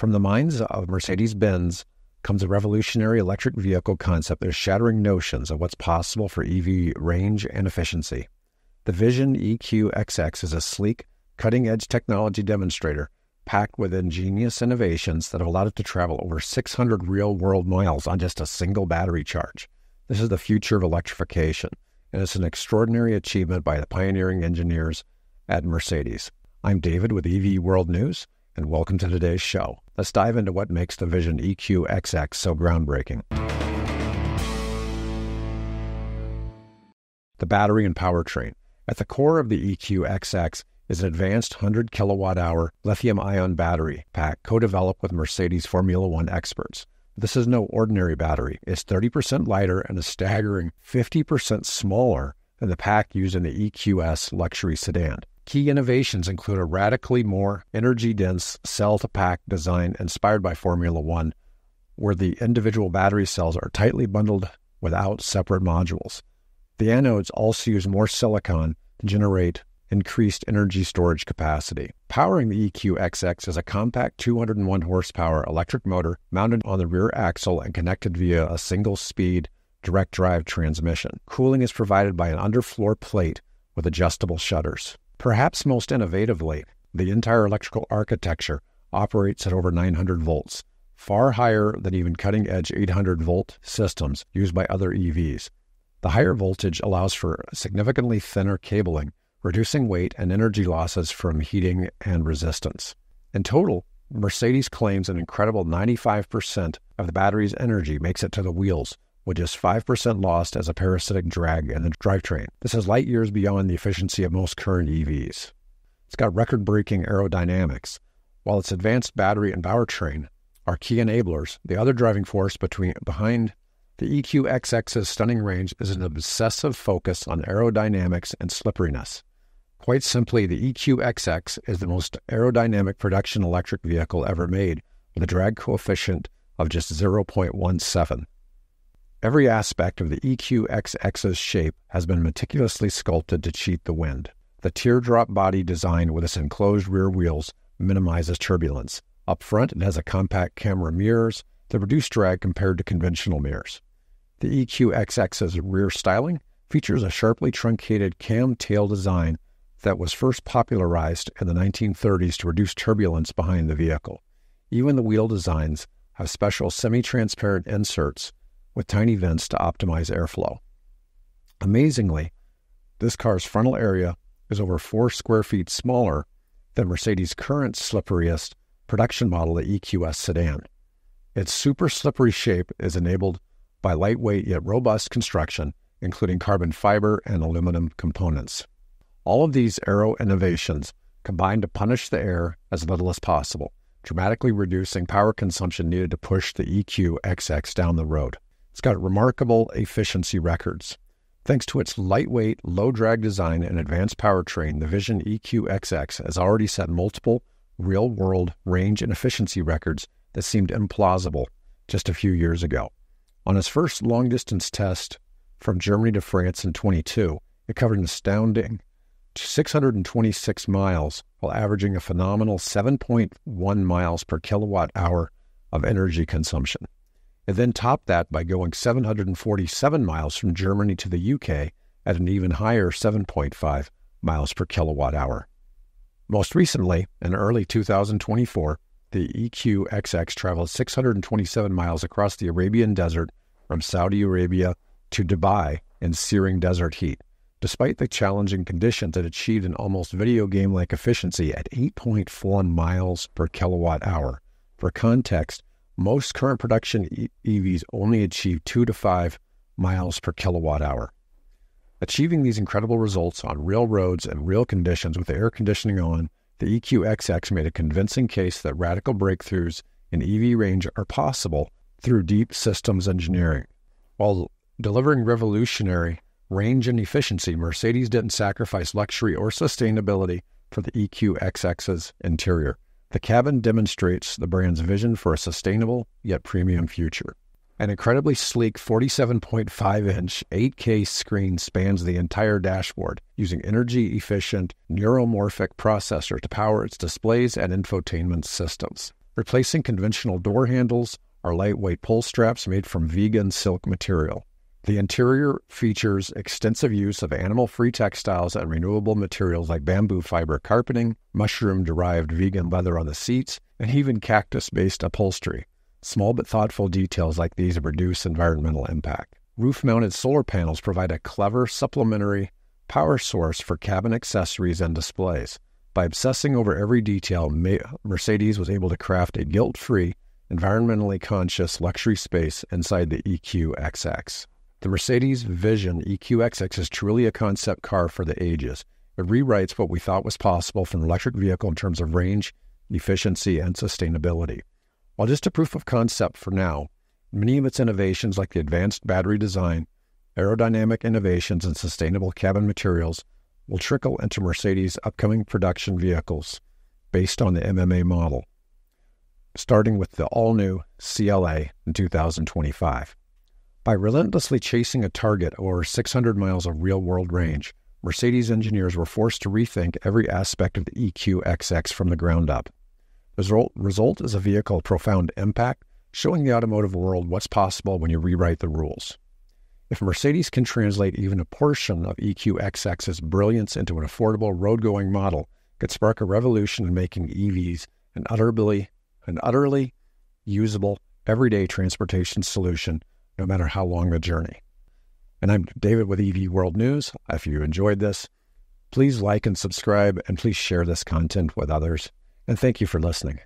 From the minds of Mercedes-Benz comes a revolutionary electric vehicle concept that is shattering notions of what's possible for EV range and efficiency. The Vision EQXX is a sleek, cutting-edge technology demonstrator packed with ingenious innovations that have allowed it to travel over 600 real-world miles on just a single battery charge. This is the future of electrification, and it's an extraordinary achievement by the pioneering engineers at Mercedes. I'm David with EV World News, and welcome to today's show. Let's dive into what makes the Vision EQXX so groundbreaking. The battery and powertrain. At the core of the EQXX is an advanced 100-kilowatt-hour lithium-ion battery pack co-developed with Mercedes Formula 1 experts. This is no ordinary battery. It's 30% lighter and a staggering 50% smaller than the pack used in the EQS luxury sedan. Key innovations include a radically more energy-dense cell-to-pack design inspired by Formula 1, where the individual battery cells are tightly bundled without separate modules. The anodes also use more silicon to generate increased energy storage capacity. Powering the EQXX is a compact 201 horsepower electric motor mounted on the rear axle and connected via a single-speed direct drive transmission. Cooling is provided by an underfloor plate with adjustable shutters. Perhaps most innovatively, the entire electrical architecture operates at over 900 volts, far higher than even cutting-edge 800-volt systems used by other EVs. The higher voltage allows for significantly thinner cabling, reducing weight and energy losses from heating and resistance. In total, Mercedes claims an incredible 95% of the battery's energy makes it to the wheels, with just 5% lost as a parasitic drag in the drivetrain. This is light years beyond the efficiency of most current EVs. It's got record-breaking aerodynamics. While its advanced battery and powertrain are key enablers, the other driving force behind the EQXX's stunning range is an obsessive focus on aerodynamics and slipperiness. Quite simply, the EQXX is the most aerodynamic production electric vehicle ever made, with a drag coefficient of just 0.17. Every aspect of the EQXX's shape has been meticulously sculpted to cheat the wind. The teardrop body design with its enclosed rear wheels minimizes turbulence. Up front, it has a compact camera mirrors that reduce drag compared to conventional mirrors. The EQXX's rear styling features a sharply truncated Kamm tail design that was first popularized in the 1930s to reduce turbulence behind the vehicle. Even the wheel designs have special semi-transparent inserts with tiny vents to optimize airflow. Amazingly, this car's frontal area is over 4 square feet smaller than Mercedes' current slipperiest production model, the EQS sedan. Its super slippery shape is enabled by lightweight yet robust construction, including carbon fiber and aluminum components. All of these aero innovations combine to punish the air as little as possible, dramatically reducing power consumption needed to push the EQXX down the road. It's got remarkable efficiency records. Thanks to its lightweight, low-drag design and advanced powertrain, the Vision EQXX has already set multiple real-world range and efficiency records that seemed implausible just a few years ago. On its first long-distance test from Germany to France in 2022, it covered an astounding 626 miles while averaging a phenomenal 7.1 miles per kilowatt hour of energy consumption. It then topped that by going 747 miles from Germany to the UK at an even higher 7.5 miles per kilowatt hour. Most recently, in early 2024, the EQXX traveled 627 miles across the Arabian Desert from Saudi Arabia to Dubai in searing desert heat. Despite the challenging conditions, it achieved an almost video game-like efficiency at 8.4 miles per kilowatt hour. For context, most current production EVs only achieve 2 to 5 miles per kilowatt hour. Achieving these incredible results on real roads and real conditions with the air conditioning on, the EQXX made a convincing case that radical breakthroughs in EV range are possible through deep systems engineering. While delivering revolutionary range and efficiency, Mercedes didn't sacrifice luxury or sustainability for the EQXX's interior. The cabin demonstrates the brand's vision for a sustainable yet premium future. An incredibly sleek 47.5-inch 8K screen spans the entire dashboard, using energy-efficient neuromorphic processor to power its displays and infotainment systems. Replacing conventional door handles are lightweight pull straps made from vegan silk material. The interior features extensive use of animal-free textiles and renewable materials like bamboo fiber carpeting, mushroom-derived vegan leather on the seats, and even cactus-based upholstery. Small but thoughtful details like these reduce environmental impact. Roof-mounted solar panels provide a clever supplementary power source for cabin accessories and displays. By obsessing over every detail, Mercedes was able to craft a guilt-free, environmentally conscious luxury space inside the EQXX. The Mercedes Vision EQXX is truly a concept car for the ages. It rewrites what we thought was possible for an electric vehicle in terms of range, efficiency, and sustainability. While just a proof of concept for now, many of its innovations like the advanced battery design, aerodynamic innovations, and sustainable cabin materials will trickle into Mercedes' upcoming production vehicles based on the MMA model, starting with the all-new CLA in 2025. By relentlessly chasing a target over 600 miles of real-world range, Mercedes engineers were forced to rethink every aspect of the EQXX from the ground up. The result is a vehicle of profound impact, showing the automotive world what's possible when you rewrite the rules. If Mercedes can translate even a portion of EQXX's brilliance into an affordable road-going model, it could spark a revolution in making EVs an utterly usable, everyday transportation solution, no matter how long the journey. And I'm David with EV World News. If you enjoyed this, please like and subscribe, and please share this content with others. And thank you for listening.